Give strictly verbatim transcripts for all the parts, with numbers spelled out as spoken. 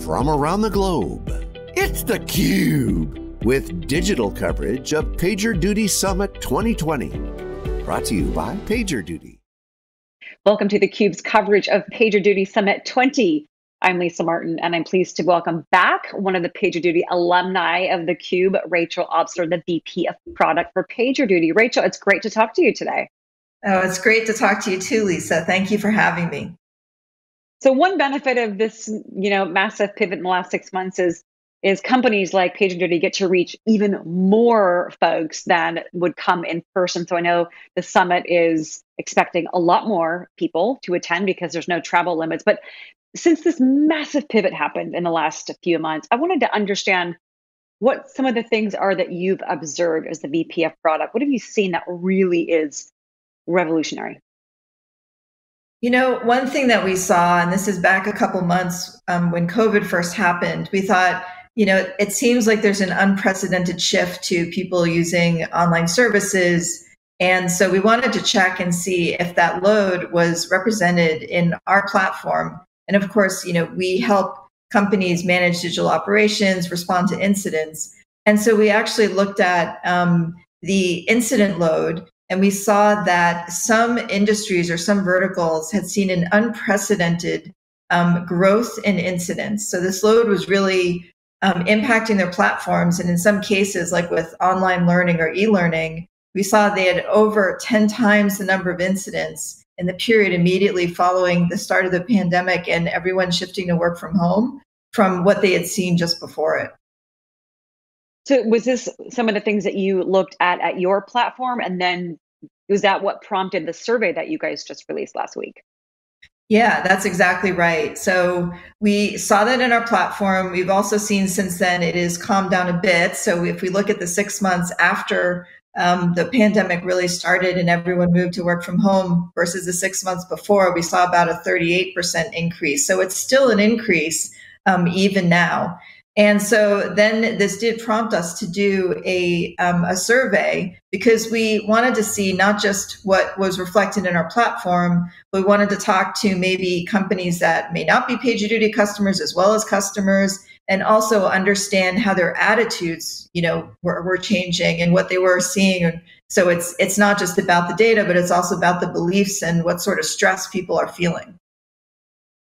from around the globe. It's theCUBE, with digital coverage of PagerDuty Summit twenty twenty. Brought to you by PagerDuty. Welcome to theCUBE's coverage of PagerDuty Summit twenty. I'm Lisa Martin, and I'm pleased to welcome back one of the PagerDuty alumni of theCUBE, Rachel Obstler, the V P of Product for PagerDuty. Rachel, it's great to talk to you today. Oh, it's great to talk to you too, Lisa. Thank you for having me. So one benefit of this, you know, massive pivot in the last six months is, is companies like PagerDuty get to reach even more folks than would come in person. So I know the summit is expecting a lot more people to attend because there's no travel limits. But since this massive pivot happened in the last few months, I wanted to understand what some of the things are that you've observed as the V P of product. What have you seen that really is revolutionary? You know, one thing that we saw, and this is back a couple months um, when COVID first happened, we thought, you know, it seems like there's an unprecedented shift to people using online services. And so we wanted to check and see if that load was represented in our platform. And of course, you know, we help companies manage digital operations, respond to incidents. And so we actually looked at um, the incident load, and we saw that some industries or some verticals had seen an unprecedented um, growth in incidents. So this load was really um, impacting their platforms. And in some cases, like with online learning or e-learning, we saw they had over ten times the number of incidents in the period immediately following the start of the pandemic and everyone shifting to work from home from what they had seen just before it. So was this some of the things that you looked at at your platform? And then was that what prompted the survey that you guys just released last week? Yeah, that's exactly right. So we saw that in our platform. We've also seen since then it has calmed down a bit. So if we look at the six months after Um, the pandemic really started and everyone moved to work from home versus the six months before, we saw about a thirty-eight percent increase. So it's still an increase um, even now. And so then this did prompt us to do a, um, a survey because we wanted to see not just what was reflected in our platform, but we wanted to talk to maybe companies that may not be PagerDuty customers as well as customers, and also understand how their attitudes, you know, were, were changing and what they were seeing. So it's it's not just about the data, but it's also about the beliefs and what sort of stress people are feeling.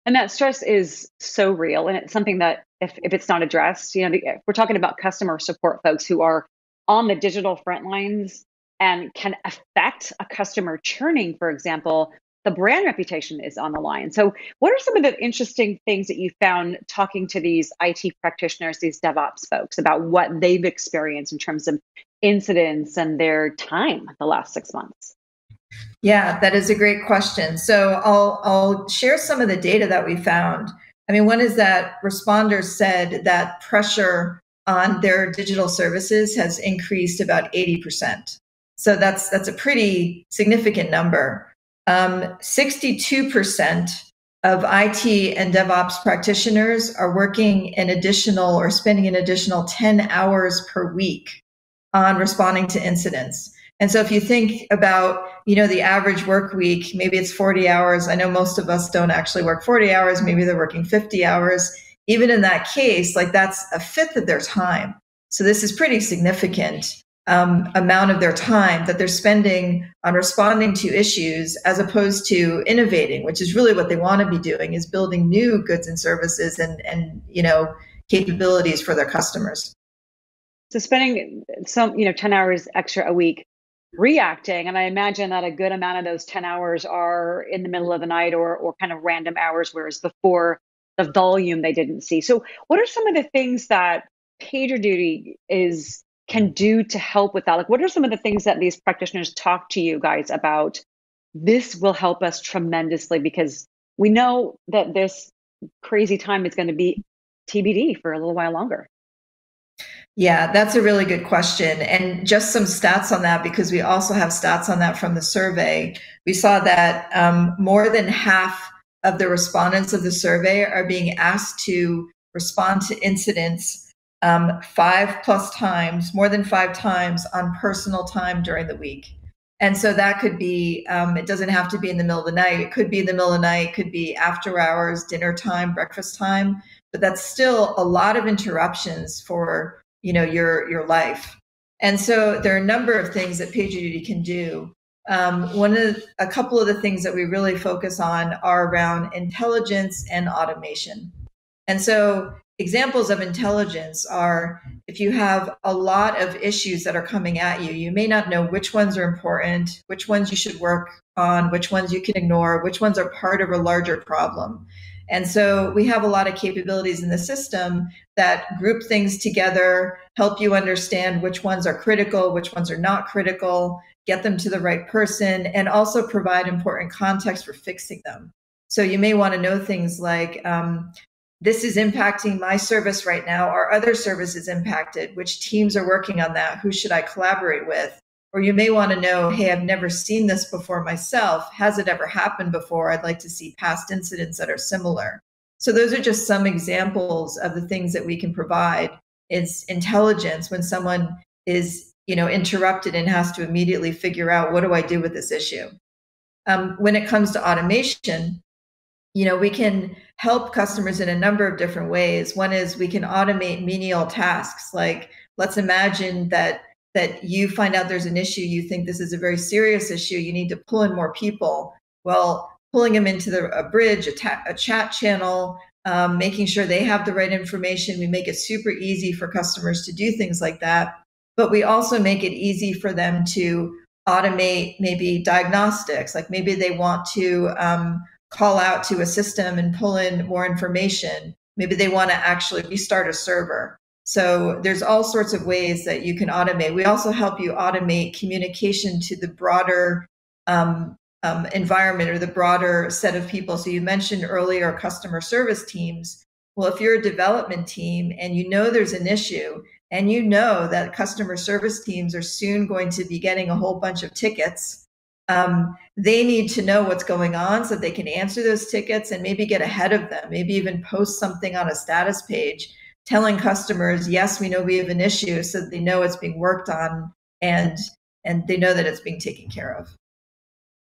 And that stress is so real. And it's something that if, if it's not addressed, you know, we're talking about customer support folks who are on the digital front lines and can affect a customer churning, for example. The brand reputation is on the line. So what are some of the interesting things that you found talking to these I T practitioners, these DevOps folks, about what they've experienced in terms of incidents and their time the last six months? Yeah, that is a great question. So I'll, I'll share some of the data that we found. I mean, one is that responders said that pressure on their digital services has increased about eighty percent. So that's, that's a pretty significant number. Um, sixty-two percent of I T and DevOps practitioners are working an additional or spending an additional ten hours per week on responding to incidents. And so if you think about, you know, the average work week, maybe it's forty hours. I know most of us don't actually work forty hours. Maybe they're working fifty hours. Even in that case, like that's a fifth of their time. So this is pretty significant. Um, amount of their time that they're spending on responding to issues as opposed to innovating, which is really what they want to be doing, is building new goods and services and, and you know, capabilities for their customers. So spending some, you know, ten hours extra a week reacting, and I imagine that a good amount of those ten hours are in the middle of the night or, or kind of random hours, whereas before the volume they didn't see. So what are some of the things that PagerDuty is can do to help with that? Like, what are some of the things that these practitioners talk to you guys about? This will help us tremendously because we know that this crazy time is going to be T B D for a little while longer. Yeah, that's a really good question. And just some stats on that, because we also have stats on that from the survey. We saw that um, more than half of the respondents of the survey are being asked to respond to incidents Um, five plus times, more than five times on personal time during the week. And so that could be, um, it doesn't have to be in the middle of the night. It could be in the middle of the night, it could be after hours, dinner time, breakfast time. but that's still a lot of interruptions for, you know, your, your life. And so there are a number of things that PagerDuty can do. Um, one of the, a couple of the things that we really focus on are around intelligence and automation. And so examples of intelligence are, if you have a lot of issues that are coming at you, you may not know which ones are important, which ones you should work on, which ones you can ignore, which ones are part of a larger problem. And so we have a lot of capabilities in the system that group things together, help you understand which ones are critical, which ones are not critical, get them to the right person, and also provide important context for fixing them. So you may want to know things like, um, this is impacting my service right now. Are other services impacted? Which teams are working on that? Who should I collaborate with? Or you may want to know, hey, I've never seen this before myself. Has it ever happened before? I'd like to see past incidents that are similar. So those are just some examples of the things that we can provide. It's intelligence when someone is, you know, interrupted and has to immediately figure out, what do I do with this issue? Um, when it comes to automation, you know, we can help customers in a number of different ways. One is we can automate menial tasks. Like, let's imagine that that you find out there's an issue, you think this is a very serious issue, you need to pull in more people. Well, pulling them into the, a bridge, a, ta a chat channel, um, making sure they have the right information. We make it super easy for customers to do things like that, but we also make it easy for them to automate maybe diagnostics. Like, maybe they want to um, call out to a system and pull in more information. Maybe they want to actually restart a server. So there's all sorts of ways that you can automate. We also help you automate communication to the broader um, um, environment or the broader set of people. So you mentioned earlier customer service teams. Well, if you're a development team and you know there's an issue and you know that customer service teams are soon going to be getting a whole bunch of tickets, um, they need to know what's going on so they can answer those tickets and maybe get ahead of them, maybe even post something on a status page telling customers, yes, we know we have an issue, so that they know it's being worked on and and they know that it's being taken care of.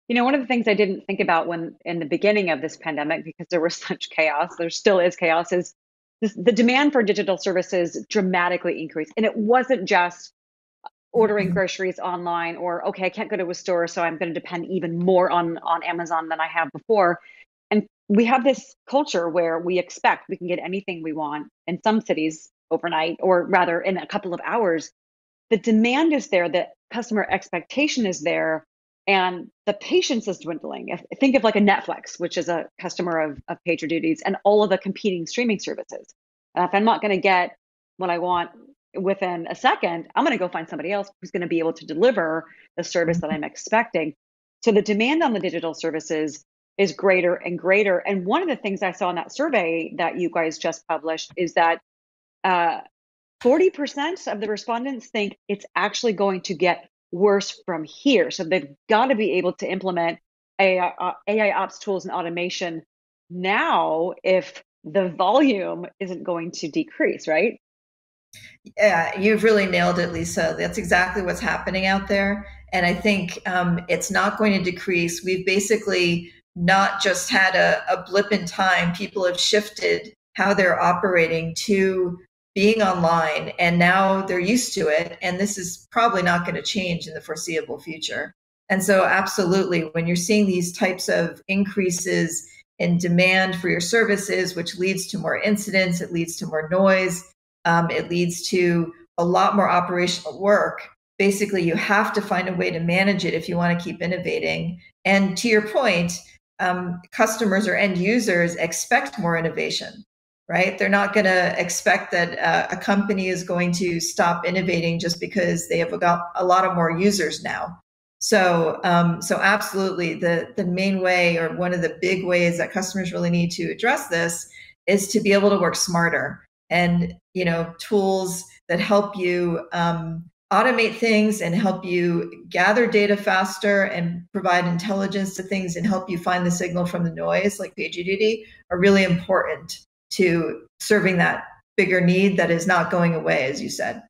You know, one of the things I didn't think about when in the beginning of this pandemic, because there was such chaos, there still is chaos, is this, the demand for digital services dramatically increased. And it wasn't just ordering groceries online or, okay, I can't go to a store, so I'm going to depend even more on, on Amazon than I have before. And we have this culture where we expect we can get anything we want in some cities overnight, or rather in a couple of hours. The demand is there, the customer expectation is there, and the patience is dwindling. Think of like a Netflix, which is a customer of, of PagerDuty's, and all of the competing streaming services. Uh, if I'm not going to get what I want within a second, I'm going to go find somebody else who's going to be able to deliver the service that I'm expecting. So the demand on the digital services is greater and greater. And one of the things I saw in that survey that you guys just published is that uh, forty percent of the respondents think it's actually going to get worse from here. So they've got to be able to implement A I, uh, A I ops tools and automation now if the volume isn't going to decrease, right? Yeah, you've really nailed it, Lisa. That's exactly what's happening out there. And I think um, it's not going to decrease. We've basically not just had a, a blip in time. People have shifted how they're operating to being online, and now they're used to it. And this is probably not going to change in the foreseeable future. And so absolutely, when you're seeing these types of increases in demand for your services, which leads to more incidents, it leads to more noise, um, it leads to a lot more operational work. Basically, you have to find a way to manage it if you want to keep innovating. And to your point, Um, customers or end users expect more innovation, right? They're not going to expect that uh, a company is going to stop innovating just because they have got a lot of more users now. So, um, so absolutely, the, the main way, or one of the big ways that customers really need to address this, is to be able to work smarter. And, you know, tools that help you um, automate things and help you gather data faster and provide intelligence to things and help you find the signal from the noise, like PagerDuty, are really important to serving that bigger need that is not going away, as you said.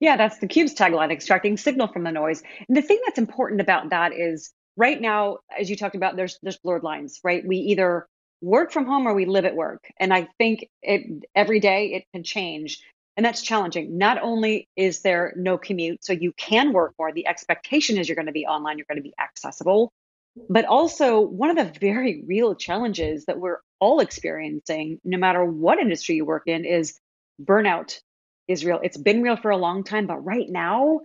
Yeah, that's theCUBE's tagline, extracting signal from the noise. And the thing that's important about that is, right now, as you talked about, there's, there's blurred lines, right? We either work from home or we live at work. And I think it, every day it can change. And that's challenging. Not only is there no commute, so you can work more. The expectation is you're going to be online, you're going to be accessible. But also one of the very real challenges that we're all experiencing, no matter what industry you work in, is burnout is real. It's been real for a long time, but right now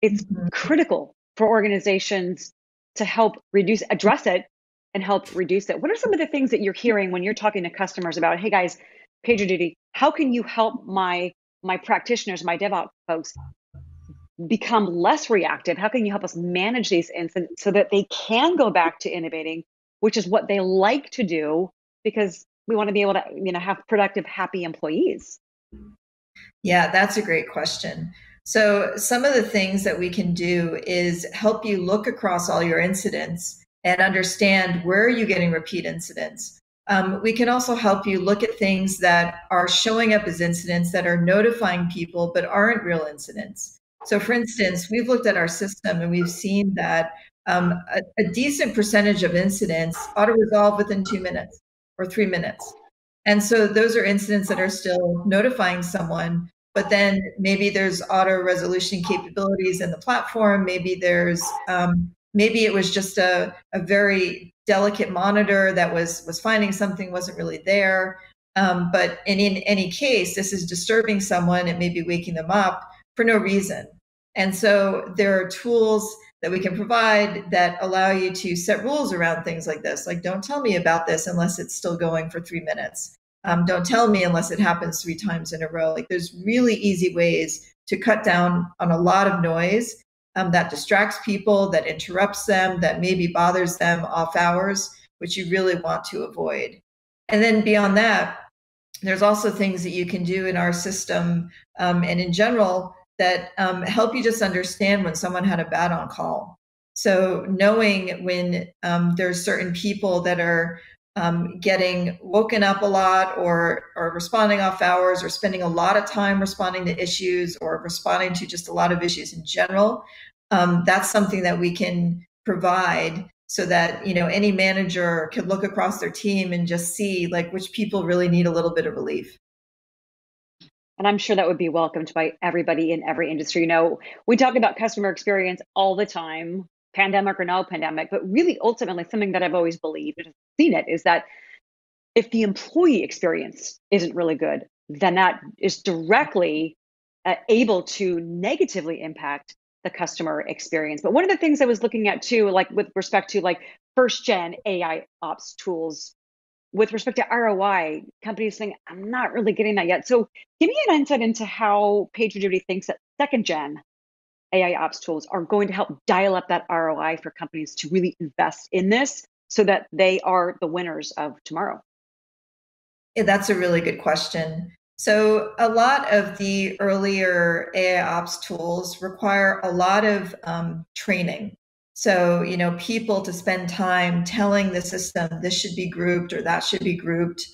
it's mm-hmm. critical for organizations to help reduce, address it and help reduce it. What are some of the things that you're hearing when you're talking to customers about, hey guys, PagerDuty, how can you help my, my practitioners, my DevOps folks become less reactive? How can you help us manage these incidents so that they can go back to innovating, which is what they like to do, because we want to be able to, you know, have productive, happy employees? Yeah, that's a great question. So some of the things that we can do is help you look across all your incidents and understand where are you getting repeat incidents. Um, we can also help you look at things that are showing up as incidents that are notifying people but aren't real incidents. So for instance, we've looked at our system and we've seen that um, a, a decent percentage of incidents auto resolve within two minutes or three minutes. And so those are incidents that are still notifying someone, but then maybe there's auto resolution capabilities in the platform. Maybe there's, um, maybe it was just a, a very delicate monitor that was, was finding something wasn't really there. Um, but in, in any case, this is disturbing someone. It may be waking them up for no reason. And so there are tools that we can provide that allow you to set rules around things like this. Like, don't tell me about this unless it's still going for three minutes. Um, don't tell me unless it happens three times in a row. Like, there's really easy ways to cut down on a lot of noise um, that distracts people, that interrupts them, that maybe bothers them off hours, which you really want to avoid. And then beyond that, there's also things that you can do in our system um, and in general that um, help you just understand when someone had a bad on call. So knowing when um, there's certain people that are um, getting woken up a lot or, or responding off hours or spending a lot of time responding to issues or responding to just a lot of issues in general, um, that's something that we can provide so that, you know, any manager can look across their team and just see like which people really need a little bit of relief. And I'm sure that would be welcomed by everybody in every industry. You know, we talk about customer experience all the time, pandemic or no pandemic, but really ultimately something that I've always believed and seen it is that if the employee experience isn't really good, then that is directly uh, able to negatively impact the customer experience. But one of the things I was looking at too, like with respect to like first gen A I ops tools, with respect to R O I, companies saying, I'm not really getting that yet. So give me an insight into how PagerDuty thinks that second-gen A I ops tools are going to help dial up that R O I for companies to really invest in this so that they are the winners of tomorrow. Yeah, that's a really good question. So a lot of the earlier A I ops tools require a lot of um, training. So, you know, people to spend time telling the system this should be grouped or that should be grouped.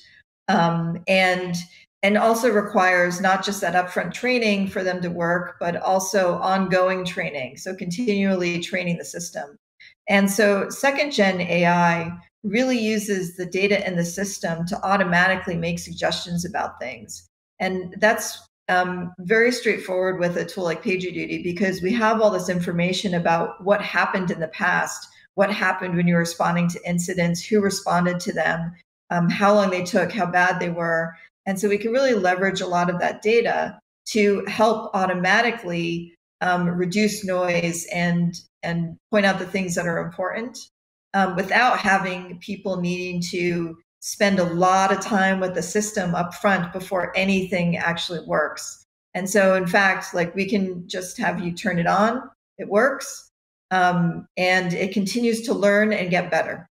Um, and, and also requires not just that upfront training for them to work, but also ongoing training. So continually training the system. And so second gen A I really uses the data in the system to automatically make suggestions about things. And that's Um, very straightforward with a tool like PagerDuty, because we have all this information about what happened in the past, what happened when you were responding to incidents, who responded to them, um, how long they took, how bad they were. And so we can really leverage a lot of that data to help automatically um, reduce noise and, and point out the things that are important um, without having people needing to spend a lot of time with the system up front before anything actually works. And so in fact, like we can just have you turn it on, it works, um, and it continues to learn and get better.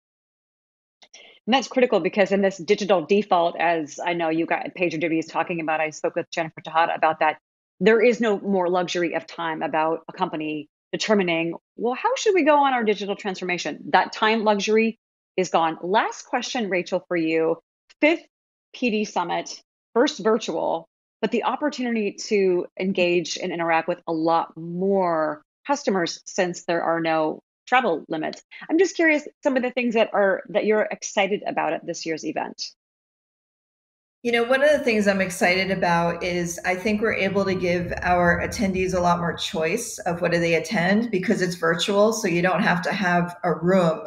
And that's critical because in this digital default, as I know you got PagerDuty is talking about, I spoke with Jennifer Tejada about that. There is no more luxury of time about a company determining, well, how should we go on our digital transformation? That time luxury is gone. Last question, Rachel, for you. Fifth P D Summit, first virtual, but the opportunity to engage and interact with a lot more customers since there are no travel limits. I'm just curious, some of the things that are that you're excited about at this year's event. You know, one of the things I'm excited about is I think we're able to give our attendees a lot more choice of what do they attend, because it's virtual. So you don't have to have a room,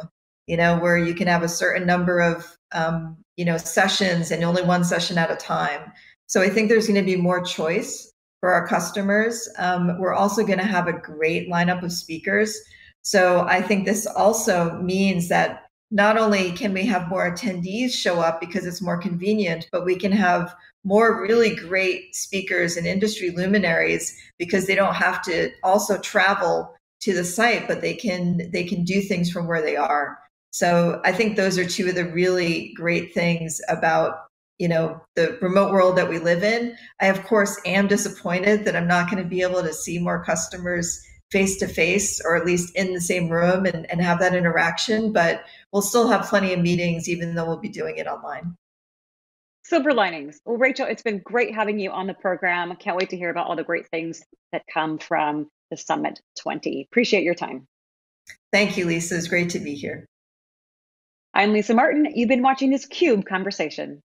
you know, where you can have a certain number of, um, you know, sessions and only one session at a time. So I think there's going to be more choice for our customers. Um, we're also going to have a great lineup of speakers. So I think this also means that not only can we have more attendees show up because it's more convenient, but we can have more really great speakers and industry luminaries because they don't have to also travel to the site, but they can they can do things from where they are. So I think those are two of the really great things about, you know, the remote world that we live in. I, of course, am disappointed that I'm not going to be able to see more customers face-to-face, or at least in the same room, and, and have that interaction, but we'll still have plenty of meetings, even though we'll be doing it online. Silver linings. Well, Rachel, it's been great having you on the program. I can't wait to hear about all the great things that come from the Summit twenty. Appreciate your time. Thank you, Lisa. It's great to be here. I'm Lisa Martin. You've been watching this CUBE Conversation.